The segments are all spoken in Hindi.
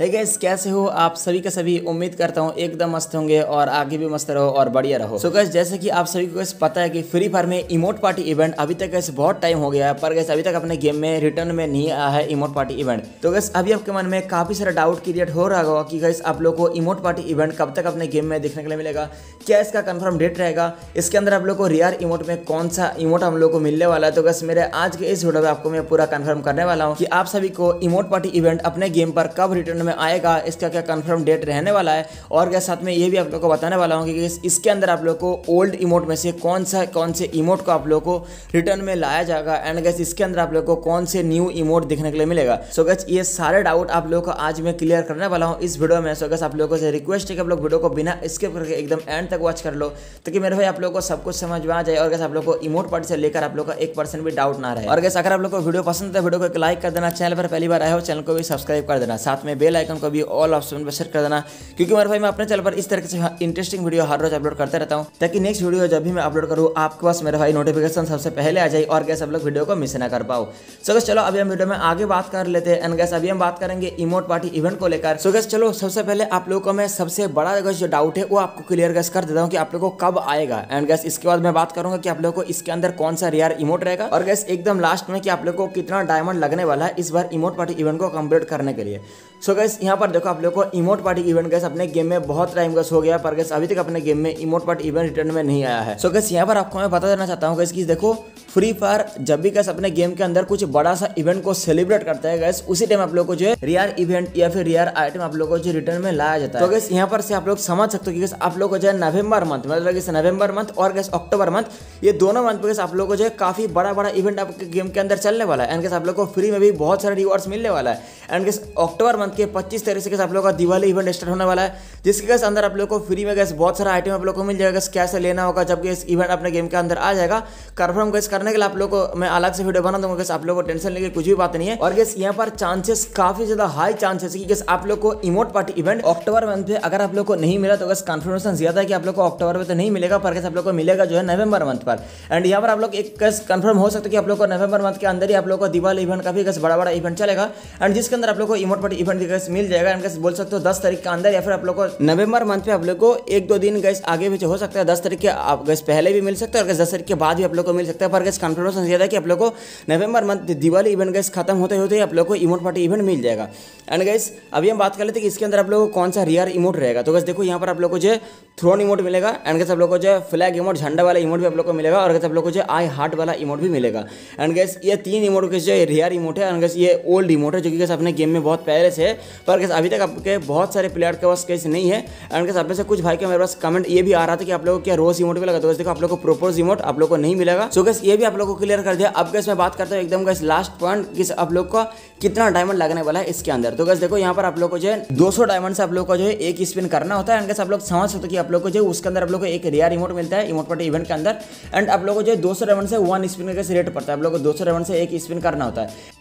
हे गाइस, कैसे हो आप सभी के सभी। उम्मीद करता हूँ एकदम मस्त होंगे और आगे भी मस्त रहो और बढ़िया रहो। सो गाइस, जैसे कि आप सभी को गाइस पता है कि फ्री फायर में इमोट पार्टी इवेंट अभी तक गाइस बहुत टाइम हो गया है, पर गाइस अभी तक अपने गेम में रिटर्न में नहीं आया है इमोट पार्टी इवेंट। तो गाइस अभी आपके मन में काफ़ी सारा डाउट क्रिएट हो रहा होगा कि गाइस आप लोग को इमोट पार्टी इवेंट कब तक अपने गेम में देखने के लिए मिलेगा, क्या इसका कन्फर्म डेट रहेगा, इसके अंदर आप लोग को रियर इमोट में कौन सा इमोट हम लोग को मिलने वाला है। तो गाइस मेरे आज के इस वीडियो में आपको मैं पूरा कन्फर्म करने वाला हूँ कि आप सभी को इमोट पार्टी इवेंट अपने गेम पर कब रिटर्न में आएगा, इसका क्या कंफर्म डेट रहने वाला है। और क्या साथ में ये भी आप लोगों को बताने वाला हूँ कि इसके अंदर आप लोगों को ओल्ड इमोट में से कौन से इमोट को आप लोगों को रिटर्न में लाया जाएगा एंड गैस इसके अंदर आप लोगों को कौन से न्यू इमोट देखने के लिए मिलेगा। सो गैस ये सारे डाउट आप लोगों को आज मैं क्लियर करने वाला हूँ इस वीडियो में। सो गैस आप लोगों से रिक्वेस्ट है कि आप लोग वीडियो को बिना स्किप करके एकदम एंड तक वॉच कर लो, ताकि मेरे भाई आप लोगों को सब कुछ समझ में आ जाए और गैस आप लोग को इमोट पार्टी से लेकर आप लोग का 1% भी डाउट ना रहे। और गैस अगर आप लोग को वीडियो पसंद है, वीडियो को एक लाइक कर देना, चैनल पर पहली बार आए हो चैनल को भी सब्सक्राइब कर देना, साथ में बेल आइकन को भी ऑल ऑप्शन पर सेट कर देना, क्योंकि मेरे भाई मैं अपने चैनल पर इस तरह से इंटरेस्टिंग वीडियो हर रोज अपलोड करते रहता हूं, ताकि नेक्स्ट वीडियो जब भी मैं अपलोड करूं आपके पास मेरे भाई नोटिफिकेशन सबसे पहले आ जाए और गैस आप लोग वीडियो को मिस ना कर पाओ। सो गैस चलो अभी हम वीडियो में आगे बात कर लेते हैं एंड गैस अभी हम बात करेंगे इमोट पार्टी इवेंट को लेकर। सो गैस चलो सबसे पहले आप लोगों को मैं सबसे बड़ा जो डाउट है वो आपको क्लियर गैस कर देता हूँ कि आप लोगों को कब आएगा एंड गैस इसके बाद मैं बात करूंगा कि आप लोगों को इसके अंदर कौन सा रेयर इमोट रहेगा और गैस एकदम लास्ट में कि आप लोगों को कितना डायमंड लगने वाला है इस बार इमोट पार्टी इवेंट को कंप्लीट करने के लिए। सो गाइस यहाँ पर देखो आप लोगों को इमोट पार्टी इवेंट गैस अपने गेम में बहुत टाइम गैस हो गया, पर गैस अभी तक अपने गेम में इमोट पार्टी इवेंट रिटर्न में नहीं आया है। सो गैस यहाँ पर आपको मैं बता देना चाहता हूँ गैस कि देखो फ्री फायर जब भी गैस अपने गेम के अंदर कुछ बड़ा सा इवेंट को सेलिब्रेट करता है गैस उसी टाइम आप लोग को जो है रियर इवेंट या फिर रियर आइटम आप लोग को जो रिटर्न में लाया जाता है। तो गैस यहाँ पर से आप लोग समझ सकते हो कि गैस आप लोग को जो है नवंबर मंथ मतलब गैस नवंबर मंथ और गैस अक्टूबर मंथ, ये दोनों मंथ पर गैस आप लोग को जो है काफी बड़ा इवेंट आपके गेम के अंदर चलने वाला है एंड गैस आप लोग को फ्री में भी बहुत सारे रिवॉर्ड्स मिलने वाला है। एंड गैस अक्टूबर मंथ के 25 तारीख से गैस आप लोगों का दिवाली इवेंट स्टार्ट होने वाला है, जिसके गैस अंदर आप लोग को फ्री में गैस बहुत सारा आइटम आप लोग को मिल जाएगा। गैस कैसे लेना होगा जब गैस इवेंट अपने गेम के अंदर आ जाएगा, कन्फर्म गैस करने के लिए आप लोग को मैं अलग से वीडियो बना दूंगा, गैस आप लोग को टेंशन लेके कुछ भी बात नहीं है। और गैस यहाँ पर चांसेस काफी ज्यादा हाई चांसेस कि गैस आप लोग को इमोट पार्टी इवेंट अक्टूबर मंथ में अगर आप लोग को नहीं मिला तो गैस कन्फर्मेशन ज्यादा है कि आप लोग को अक्टूबर में तो नहीं मिलेगा, पर गैस आप लोग को मिलेगा जो है नवंबर मंथ पर। एंड यहाँ पर आप लोग एक गैस कन्फर्म हो सकता है कि आप लोग को नवंबर मंथ के अंदर ही आप लोग को दिवाली इवेंट का भी गैस बड़ा इवेंट चलेगा एंड जिसके अंदर आप लोग को इमोट पार्टी इवेंट गैस मिल जाएगा। एंड गैस बोल सकते हो 10 तारीख के अंदर या फिर आप लोग को नवंबर मंथ पे आप लोग को 1-2 दिन गैस आगे पीछे हो सकता है, 10 तारीख के आप गैस पहले भी मिल सकता है और गैस 10 तारीख के बाद भी आप लोग को मिल सकता है, पर गैस कन्फर्मेशन ज्यादा है कि आप लोग को नवंबर मंथ दिवाली इवेंट गैस खत्म होते होते आप लोग को इमोट पार्टी इवेंट मिल जाएगा। एंड गैस अभी हम बात कर लेते हैं कि इसके अंदर आप लोग को कौन सा रियर इमोट रहेगा। तो गैस देखो यहाँ पर आप लोग को जो है थ्रोन इमोट मिलेगा एंड गैस आप लोग को जो है फ्लैग इमोट झंडा वाला इमोट भी आप लोग को मिलेगा और गैस आप लोग को जो है आई हार्ट वाला इमोट भी मिलेगा। एंड गैस ये 3 इमोट के जो रियर इमोट है एंड गैस ये ओल्ड इमोट है जो कि गैस अपने गेम में बहुत पहले से है, पर गैस अभी तक आपके बहुत सारे प्लेयर के पास कैसे नहीं है। एंड गैस आप में से कुछ भाई के मेरे पास कमेंट ये भी आ रहा था कि आप लोगों को क्या रोज इमोट मिलेगा, तो गैस देखो आप लोग को प्रोपोज इमोट आप लोग को नहीं मिलेगा। सो गैस ये भी आप लोग को क्लियर कर दिया। अब गैस मैं बात करता हूँ एकदम गैस लास्ट पॉइंट कि आप लोग का कितना डायमंड लगने वाला है इसके अंदर। तो गैस देखो यहाँ पर आप लोग को जो है 200 डायमंड से आप लोग को जो है एक स्पिन करना होता है एंड गैस आप लोग समझ सकते हो कि आप लोग को जो उसके अंदर आप लोग को एक रियर इमोट मिलता है इमोट पार्टी इवेंट के अंदर एंड आप लोग को जो है 200 डायमंड से 1 स्पिन का रेट पड़ता है, आप लोग को 200 डायमंड से 1 स्पिन करना होता है।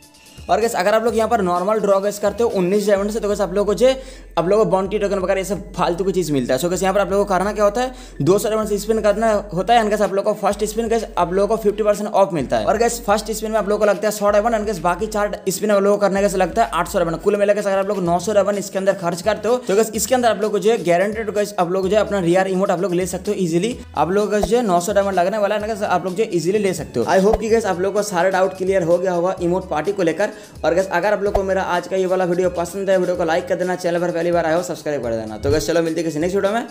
और गैस अगर आप लोग यहाँ पर नॉर्मल ड्रॉ गैस करते हो 19 डायमंड से तो गैस आप लोग को जो आप लोगों को बाउंटी टोकन वगैरह ये सब फालतू की चीज़ मिलता है। सो गैस यहाँ पर आप लोगों को करना क्या होता है, 200 डायमंड से स्पिन करना होता है एंड गैस आप लोगों को फर्स्ट स्पिन गैस आप लोगों को 50% ऑफ मिलता है और गैस फर्स्ट स्पिन में आप लोगों को लगता है 100 डायमंड एंड गैस बाकी 4 स्पिन आप लोगों को करने गैस लगता है 800 डायमंड। कुल मिला गैस अगर आप लोग 900 डायमंड इसके अंदर खर्च करते हो तो गैस इसके अंदर आप लोग को जो है गारंटेड गैस आप लोग जो है अपना रियर इमोट आप लोग ले सकते हो इजिली। आप लोग गैस जो है 900 डायमंड लगने वाला है गैस आप लोग जो इजिली ले सकते हो। आई होप कि गैस आप लोग को सारा डाउट क्लियर हो गया होगा इमोट पार्टी को लेकर। और गैस अगर आप लोग को मेरा आज का ये वाला वीडियो पसंद है, वीडियो को लाइक कर देना, चैनल पर पहली बार आए हो सब्सक्राइब कर देना। तो गैस चलो मिलते हैं किसी नेक्स्ट वीडियो में।